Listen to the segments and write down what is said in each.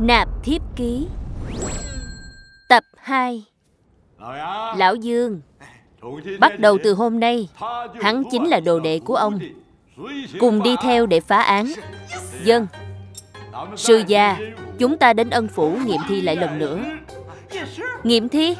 Nạp Thiếp Ký Tập 2. Lão Dương, bắt đầu từ hôm nay, hắn chính là đồ đệ của ông, cùng đi theo để phá án. Dân, sư gia, chúng ta đến Ân Phủ nghiệm thi lại lần nữa. Nghiệm thi?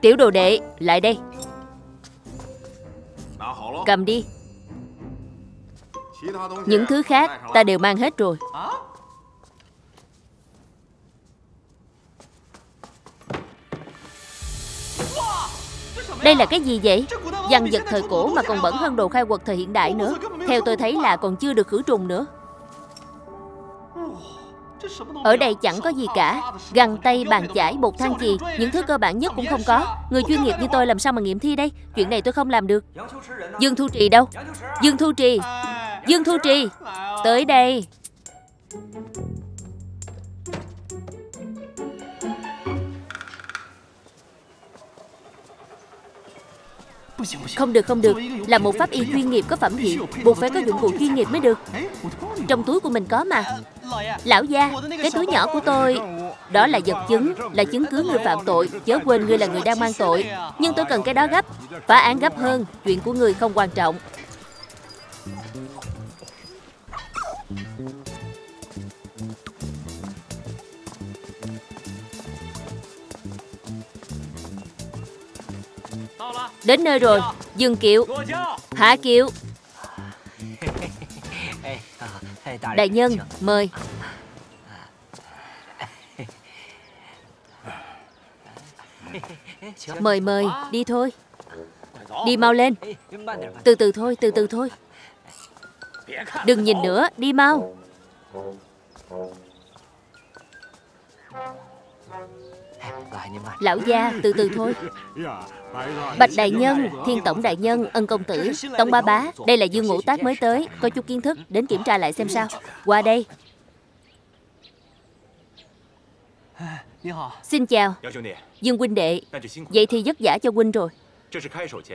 Tiểu đồ đệ, lại đây. Cầm đi. Những thứ khác ta đều mang hết rồi. Đây là cái gì vậy? Dằn vật thời cổ mà còn bẩn hơn đồ khai quật thời hiện đại nữa. Theo tôi thấy là còn chưa được khử trùng nữa. Ở đây chẳng có gì cả. Găng tay, bàn chải, bột than chì, những thứ cơ bản nhất cũng không có. Người chuyên nghiệp như tôi làm sao mà nghiệm thi đây? Chuyện này tôi không làm được. Dương Thu Trì đâu? Dương Thu Trì, Dương Thu Trì, tới đây. Không được, là một pháp y chuyên nghiệp có phẩm hiệu, buộc phải có dụng cụ chuyên nghiệp mới được. Trong túi của mình có mà. Lão gia, cái túi nhỏ của tôi. Đó là vật chứng, là chứng cứ người phạm tội. Chớ quên ngươi là người đang mang tội. Nhưng tôi cần cái đó gấp. Phá án gấp hơn, chuyện của ngươi không quan trọng. Đến nơi rồi, dừng kiệu. Hạ kiệu. Đại nhân, mời. Mời, đi thôi. Đi mau lên. Từ từ thôi. Đừng nhìn nữa, đi mau. Lão gia, từ từ thôi. Bạch đại nhân, Thiên tổng đại nhân, Ân công tử, Tống ba bá, đây là Dương Ngũ Tát mới tới, có chút kiến thức, đến kiểm tra lại xem sao. Qua đây. Xin chào Dương huynh đệ. Vậy thì vất vả cho huynh rồi.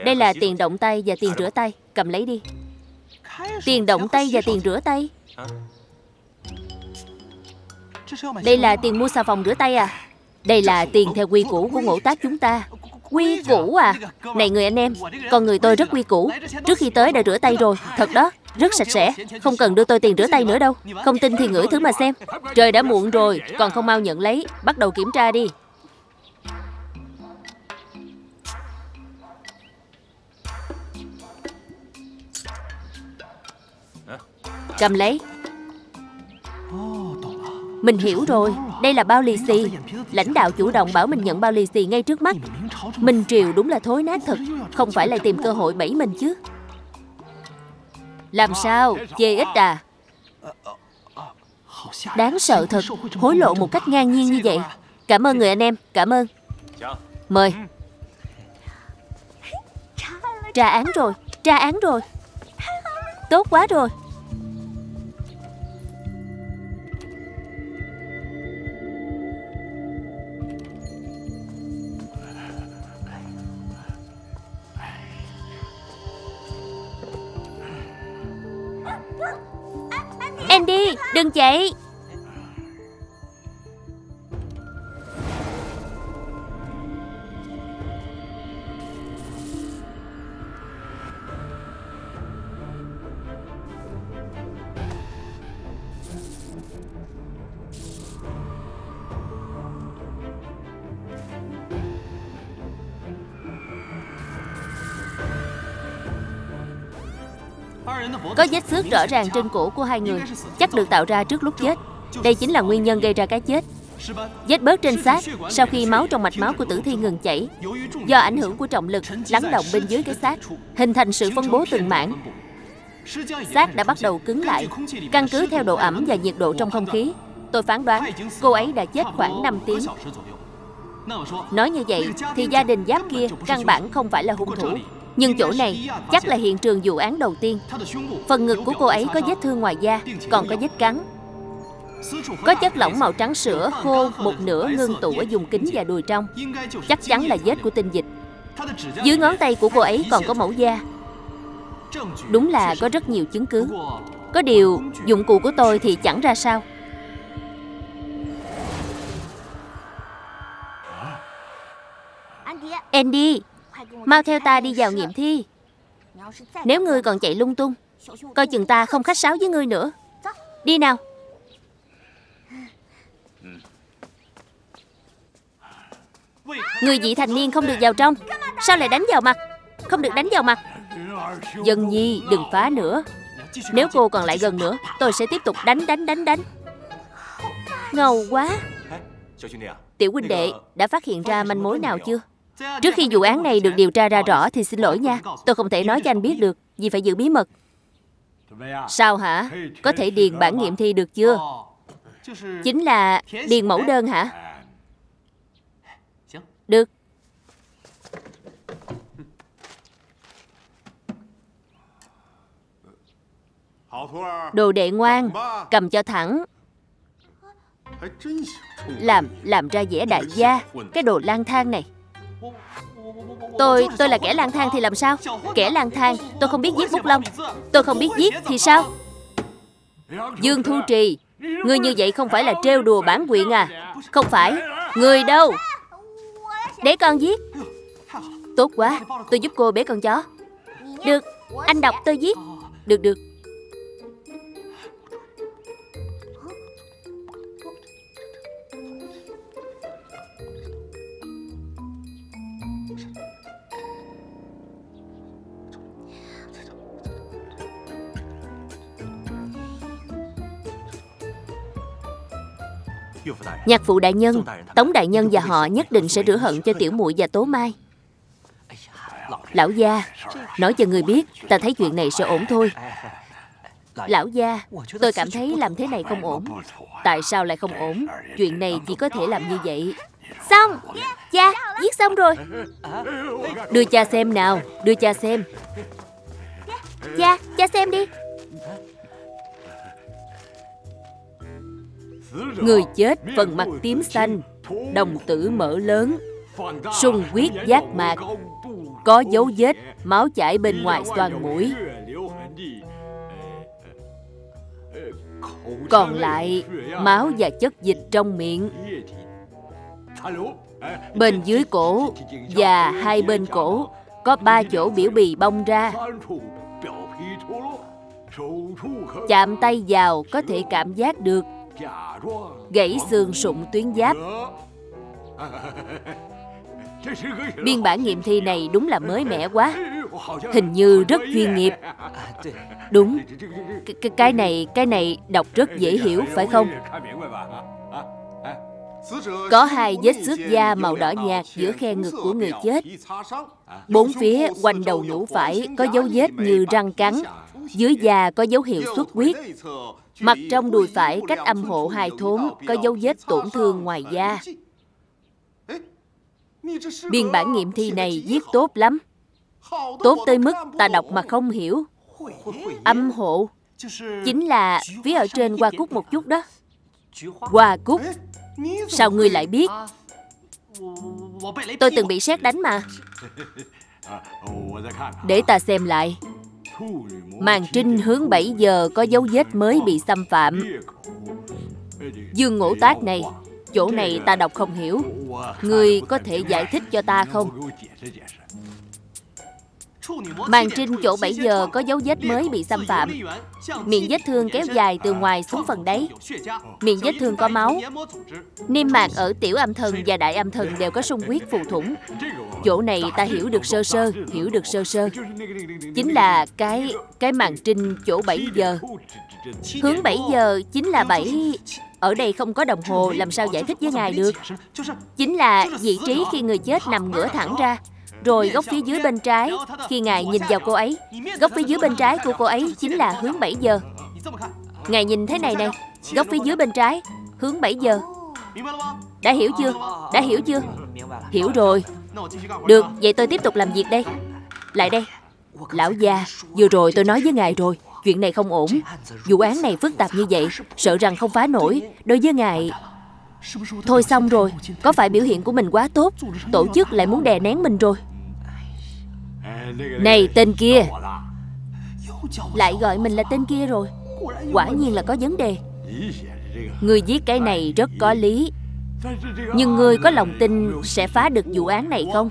Đây là tiền động tay và tiền rửa tay, cầm lấy đi. Tiền động tay và tiền rửa tay? Đây là tiền mua xà phòng rửa tay à? Đây là tiền theo quy củ của Ngũ Tát chúng ta. Quy củ à? Này người anh em, con người tôi rất quy củ. Trước khi tới đã rửa tay rồi, thật đó, rất sạch sẽ. Không cần đưa tôi tiền rửa tay nữa đâu. Không tin thì ngửi thứ mà xem. Trời đã muộn rồi, còn không mau nhận lấy. Bắt đầu kiểm tra đi. Cầm lấy. Mình hiểu rồi, đây là bao lì xì. Lãnh đạo chủ động bảo mình nhận bao lì xì ngay trước mắt. Minh Triều đúng là thối nát thật. Không phải là tìm cơ hội bẫy mình chứ. Làm sao? Chê ít à? Đáng sợ thật. Hối lộ một cách ngang nhiên như vậy. Cảm ơn người anh em, cảm ơn. Mời. Tra án rồi, tra án rồi. Tốt quá rồi. Andy, đừng chạy. Có vết xước rõ ràng trên cổ của hai người, chắc được tạo ra trước lúc chết. Đây chính là nguyên nhân gây ra cái chết. Vết bớt trên xác sau khi máu trong mạch máu của tử thi ngừng chảy, do ảnh hưởng của trọng lực lắng động bên dưới cái xác, hình thành sự phân bố từng mảng. Xác đã bắt đầu cứng lại. Căn cứ theo độ ẩm và nhiệt độ trong không khí, tôi phán đoán cô ấy đã chết khoảng 5 tiếng. Nói như vậy thì gia đình Giáp kia căn bản không phải là hung thủ. Nhưng chỗ này chắc là hiện trường vụ án đầu tiên. Phần ngực của cô ấy có vết thương ngoài da, còn có vết cắn. Có chất lỏng màu trắng sữa khô một nửa ngưng tụ ở vùng kính và đùi trong. Chắc chắn là vết của tinh dịch. Dưới ngón tay của cô ấy còn có mẫu da. Đúng là có rất nhiều chứng cứ. Có điều, dụng cụ của tôi thì chẳng ra sao. Andy, mau theo ta đi vào nghiệm thi. Nếu ngươi còn chạy lung tung, coi chừng ta không khách sáo với ngươi nữa. Đi nào. Người vị thành niên không được vào trong. Sao lại đánh vào mặt? Không được đánh vào mặt. Dân Nhi, đừng phá nữa. Nếu cô còn lại gần nữa, tôi sẽ tiếp tục đánh. Ngầu quá. Tiểu huynh đệ, đã phát hiện ra manh mối nào chưa? Trước khi vụ án này được điều tra ra rõ thì xin lỗi nha, tôi không thể nói cho anh biết được, vì phải giữ bí mật. Sao hả? Có thể điền bản nghiệm thi được chưa? Chính là điền mẫu đơn hả? Được. Đồ đệ ngoan, cầm cho thẳng. Làm ra vẻ đại gia, cái đồ lang thang này. Tôi là kẻ lang thang thì làm sao? Kẻ lang thang, tôi không biết giết bút lông. Tôi không biết giết thì sao? Dương Thu Trì, ngươi như vậy không phải là trêu đùa bản quyện à? Không phải, ngươi đâu. Để con giết. Tốt quá, tôi giúp cô bế con chó. Được, anh đọc tôi viết. Được. Nhạc phụ đại nhân, Tống đại nhân và họ nhất định sẽ rửa hận cho tiểu muội và Tố Mai. Lão gia, nói cho người biết, ta thấy chuyện này sẽ ổn thôi. Lão gia, tôi cảm thấy làm thế này không ổn. Tại sao lại không ổn? Chuyện này chỉ có thể làm như vậy. Xong, cha, giết xong rồi. Đưa cha xem nào, đưa cha xem. Cha xem đi. Người chết phần mặt tím xanh, đồng tử mở lớn, sung huyết giác mạc, có dấu vết máu chảy bên ngoài xoang mũi. Còn lại máu và chất dịch trong miệng, bên dưới cổ và hai bên cổ có 3 chỗ biểu bì bong ra. Chạm tay vào có thể cảm giác được gãy xương sụn tuyến giáp. Biên bản nghiệm thi này đúng là mới mẻ quá. hình như rất chuyên nghiệp. Đúng, cái này đọc rất dễ hiểu, phải không? Có hai vết xước da màu đỏ nhạt giữa khe ngực của người chết. Bốn phía quanh đầu nhũ phải có dấu vết như răng cắn. Dưới da có dấu hiệu xuất huyết. Mặt trong đùi phải cách âm hộ 2 thốn có dấu vết tổn thương ngoài da. Biên bản nghiệm thi này viết tốt lắm. Tốt tới mức ta đọc mà không hiểu. Âm hộ chính là phía ở trên hoa cúc một chút đó. Hoa cúc? Sao ngươi lại biết? Tôi từng bị sét đánh mà. Để ta xem lại. Màn trinh hướng 7 giờ có dấu vết mới bị xâm phạm. Dương Ngũ Tát này, chỗ này ta đọc không hiểu. Ngươi có thể giải thích cho ta không? Màn trinh chỗ 7 giờ có dấu vết mới bị xâm phạm. Miệng vết thương kéo dài từ ngoài xuống phần đáy. Miệng vết thương có máu. Niêm mạc ở tiểu âm thần và đại âm thần đều có sung huyết phù thủng. Chỗ này ta hiểu được sơ sơ. Chính là cái màn trinh chỗ 7 giờ. Hướng 7 giờ chính là 7. Ở đây không có đồng hồ, làm sao giải thích với ngài được? Chính là vị trí khi người chết nằm ngửa thẳng ra. Rồi góc phía dưới bên trái, khi ngài nhìn vào cô ấy, góc phía dưới bên trái của cô ấy chính là hướng 7 giờ. Ngài nhìn thế này này, góc phía dưới bên trái, hướng 7 giờ. Đã hiểu chưa? Hiểu rồi. Được, vậy tôi tiếp tục làm việc đây. Lại đây. Lão già, vừa rồi tôi nói với ngài rồi, chuyện này không ổn. Vụ án này phức tạp như vậy, sợ rằng không phá nổi. Đối với ngài... Thôi xong rồi, có phải biểu hiện của mình quá tốt, tổ chức lại muốn đè nén mình rồi. Này tên kia. Lại gọi mình là tên kia rồi. Quả nhiên là có vấn đề. Ngươi viết cái này rất có lý. Nhưng ngươi có lòng tin sẽ phá được vụ án này không?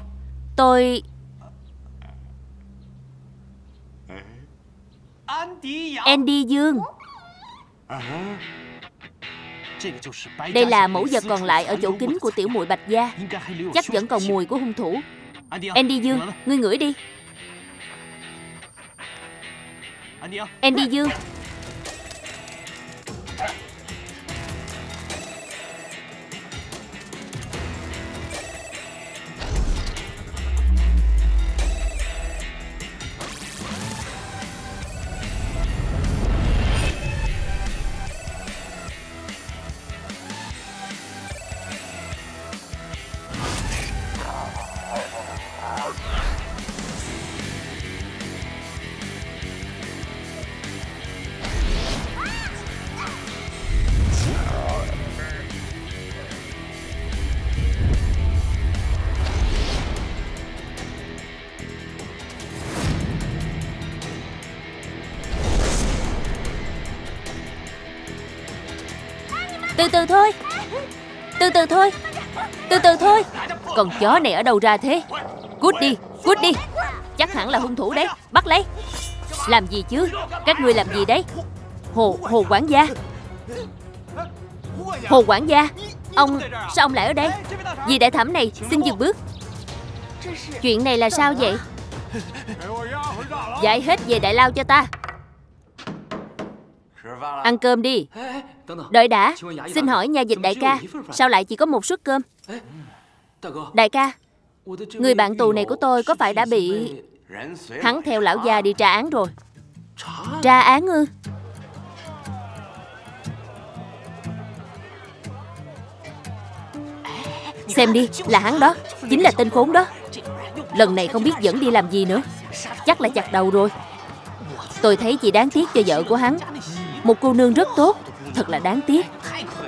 Tôi... Andy Dương. Đây là mẫu vật còn lại ở chỗ kính của tiểu muội Bạch Gia. Chắc vẫn còn mùi của hung thủ. Andy Dương, ngươi ngửi đi. Andy Dương. Từ từ thôi. Con chó này ở đâu ra thế? Cút đi. Chắc hẳn là hung thủ đấy, bắt lấy. Làm gì chứ? Các ngươi làm gì đấy? Hồ quản gia. Hồ quản gia, ông, sao ông lại ở đây? Vì đại thẩm này, xin dừng bước. Chuyện này là sao vậy? Giải hết về đại lao cho ta. Ăn cơm đi. Đợi đã, xin hỏi nha dịch đại ca, sao lại chỉ có một suất cơm? Đại ca, người bạn tù này của tôi có phải đã bị... Hắn theo lão già đi tra án rồi. Tra án ư? Xem đi, là hắn đó, chính là tên khốn đó. Lần này không biết dẫn đi làm gì nữa. Chắc là chặt đầu rồi. Tôi thấy chỉ đáng tiếc cho vợ của hắn. Một cô nương rất tốt, thật là đáng tiếc.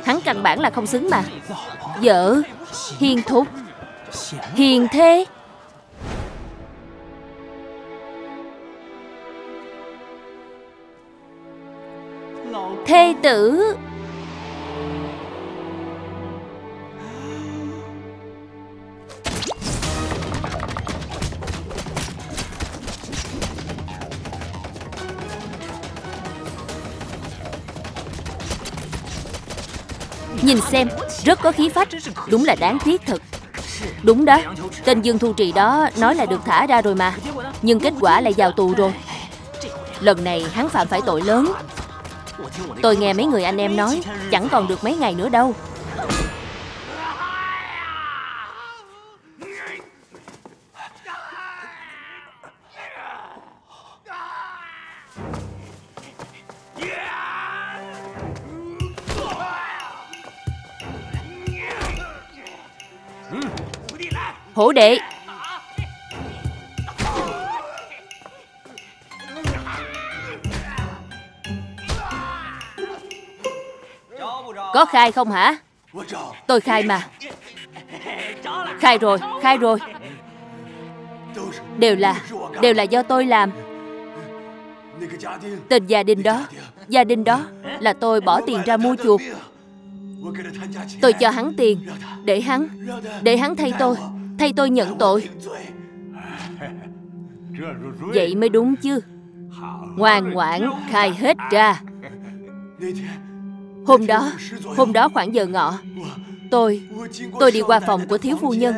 Hắn căn bản là không xứng mà. Vợ, hiền thục, hiền thê. Thê tử. Nhìn xem, rất có khí phách, đúng là đáng tiếc thật. Đúng đó, tên Dương Thu Trì đó nói là được thả ra rồi mà. nhưng kết quả lại vào tù rồi. Lần này hắn phạm phải tội lớn. Tôi nghe mấy người anh em nói, chẳng còn được mấy ngày nữa đâu. Hổ đệ! Có khai không hả? Tôi khai mà. Khai rồi, khai rồi. Đều là do tôi làm. Tên gia đình đó là tôi bỏ tiền ra mua chuộc. Tôi cho hắn tiền để hắn thay tôi nhận tội. Vậy mới đúng chứ. Ngoan ngoãn khai hết ra. Hôm đó khoảng giờ ngọ, tôi đi qua phòng của thiếu phu nhân.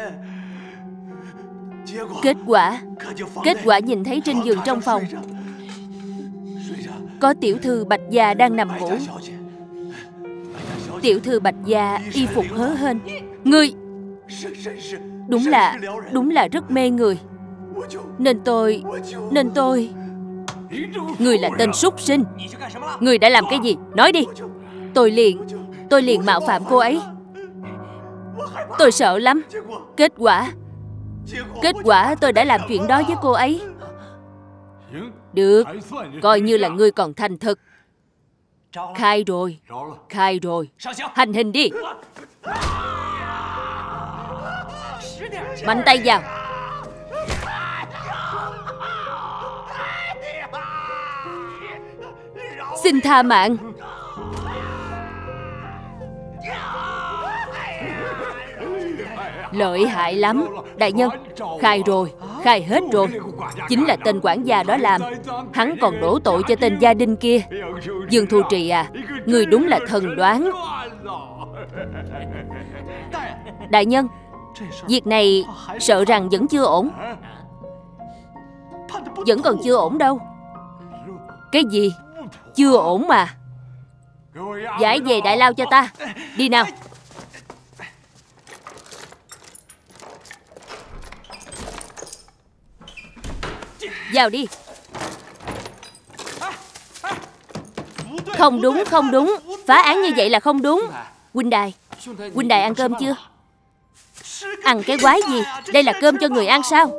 Kết quả nhìn thấy trên giường trong phòng có tiểu thư Bạch Gia đang nằm ngủ. Tiểu thư Bạch Gia y phục hớ hên. Ngươi đúng là rất mê người. Nên tôi Ngươi là tên súc sinh. Ngươi đã làm cái gì? Nói đi. Tôi liền mạo phạm cô ấy. Tôi sợ lắm. Kết quả tôi đã làm chuyện đó với cô ấy. Được, coi như là ngươi còn thành thực. Khai rồi. Hành hình đi. Mạnh tay vào. Xin tha mạng. Lợi hại lắm. Đại nhân, khai rồi, khai hết rồi. Chính là tên quản gia đó làm. Hắn còn đổ tội cho tên gia đình kia. Dương Thu Trì à, người đúng là thần đoán. Đại nhân, việc này sợ rằng vẫn chưa ổn. Vẫn còn chưa ổn đâu. Cái gì? Chưa ổn mà. Giải về đại lao cho ta. Đi nào. Vào đi. Không đúng. Phá án như vậy là không đúng. Huynh đài ăn cơm chưa? Ăn cái quái gì? Đây là cơm cho người ăn sao?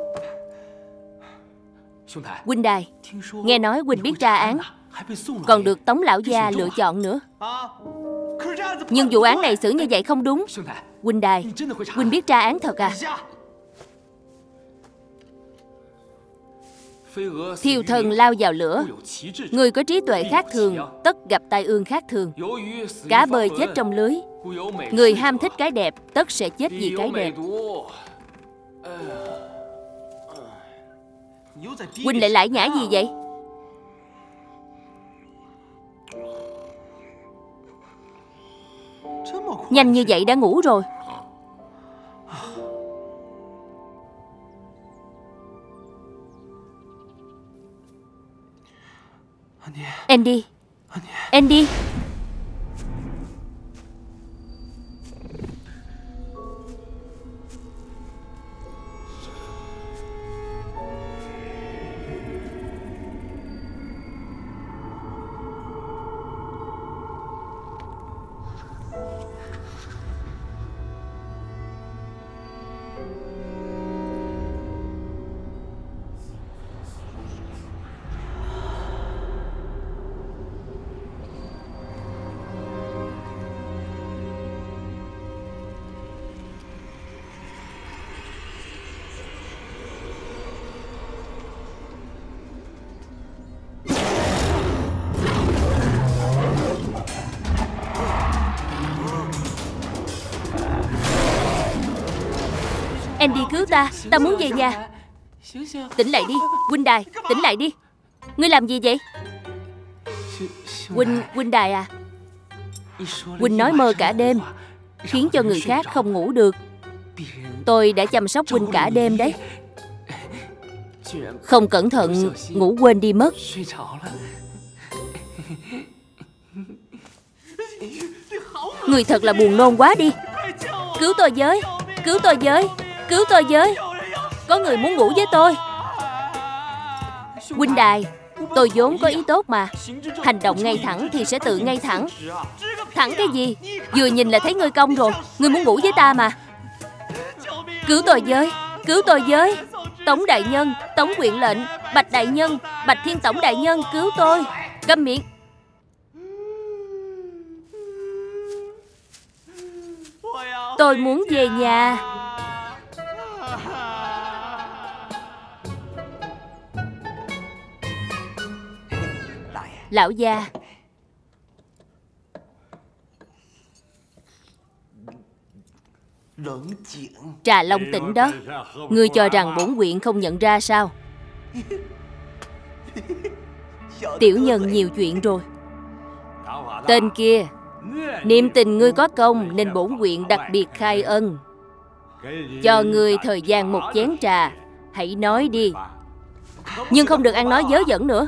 Huynh đài, nghe nói huynh biết tra án, còn được Tống lão gia lựa chọn nữa. Nhưng vụ án này xử như vậy không đúng. Huynh đài, huynh biết tra án thật à? Thiêu thần lao vào lửa. Người có trí tuệ khác thường tất gặp tai ương khác thường. Cá bơi chết trong lưới. Người ham thích cái đẹp tất sẽ chết vì cái đẹp. Huynh lại lải nhả gì vậy? Nhanh như vậy đã ngủ rồi. Andy. Andy cứu ta, ta muốn về nhà. Tỉnh lại đi, huynh đài, tỉnh lại đi. Ngươi làm gì vậy? Huynh đài à, huynh nói mơ cả đêm, khiến cho người khác không ngủ được. Tôi đã chăm sóc huynh cả đêm đấy. Không cẩn thận ngủ quên đi mất. Người thật là buồn nôn quá đi. Cứu tôi với, cứu tôi với, cứu tôi với. Có người muốn ngủ với tôi. Huynh đài, tôi vốn có ý tốt mà. Hành động ngay thẳng thì sẽ tự ngay thẳng. Thẳng cái gì? Vừa nhìn là thấy ngươi cong rồi. Ngươi muốn ngủ với ta mà. Cứu tôi với, cứu tôi với. Tổng đại nhân, tổng huyện lệnh, Bạch đại nhân, Bạch Thiên tổng đại nhân cứu tôi. Câm miệng. Tôi muốn về nhà. Lão gia. Trà Long Tĩnh đó. Ngươi cho rằng bổn huyện không nhận ra sao? Tiểu nhân nhiều chuyện rồi. Tên kia niệm tình ngươi có công nên bổn huyện đặc biệt khai ân. Cho ngươi thời gian một chén trà. Hãy nói đi. Nhưng không được ăn nói dớ dẫn nữa.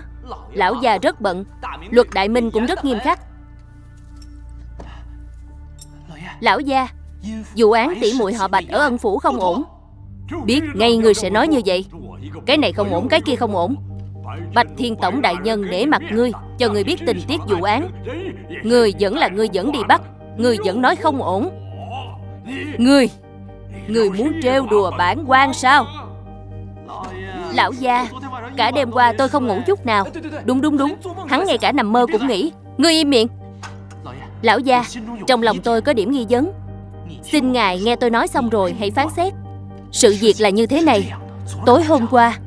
Lão già rất bận. Luật Đại Minh cũng rất nghiêm khắc. Lão gia, vụ án tỷ muội họ Bạch ở Ân Phủ không ổn. Biết ngay ngươi sẽ nói như vậy. Cái này không ổn, cái kia không ổn. Bạch Thiên tổng đại nhân nể mặt ngươi, cho ngươi biết tình tiết vụ án. Ngươi vẫn là ngươi, vẫn đi bắt. Ngươi vẫn nói không ổn. Ngươi muốn trêu đùa bản quan sao? Lão gia, cả đêm qua tôi không ngủ chút nào. Đúng đúng đúng, hắn ngay cả nằm mơ cũng nghĩ. Ngươi im miệng. Lão gia, trong lòng tôi có điểm nghi vấn. Xin ngài nghe tôi nói xong rồi hãy phán xét. Sự việc là như thế này. Tối hôm qua,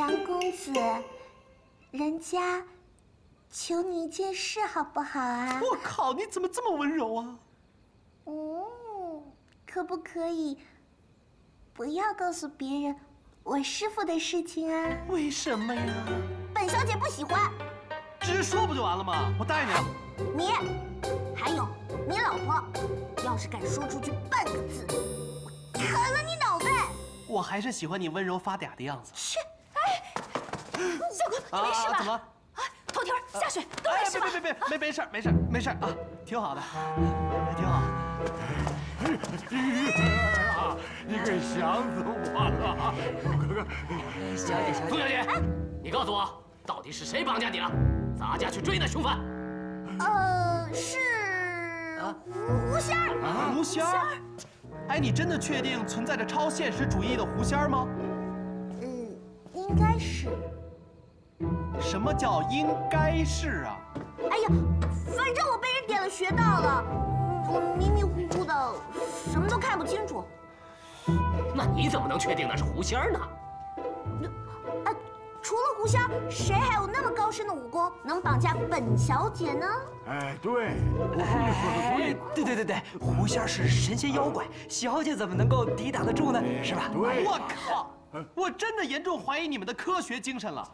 Dương公子，人家求你一件事好不好啊？我靠，你怎么这么温柔啊？嗯，可不可以不要告诉别人我师父的事情啊？为什么呀？本小姐不喜欢。直说不就完了吗？我带你。你，还有你老婆，要是敢说出去半个字，我砍了你脑袋！我还是喜欢你温柔发嗲的样子。是，哎，小哥，你没事吧？怎么？啊，头天下水都没事吧？没事啊，挺好的，挺好。啊，你可想死我了，哥哥。小姐，杜小姐，你告诉我，到底是谁绑架你了？ 咱家去追那凶犯。是狐仙儿。啊，狐仙儿。哎，你真的确定存在着超现实主义的狐仙儿吗？嗯，应该是。什么叫应该是啊？哎呀，反正我被人点了穴道了，我迷迷糊糊的，什么都看不清楚。那你怎么能确定那是狐仙儿呢？ 除了狐仙，谁还有那么高深的武功能绑架本小姐呢？哎，对，对，狐仙是神仙妖怪，小姐怎么能够抵挡得住呢？是吧？我靠，我真的严重怀疑你们的科学精神了。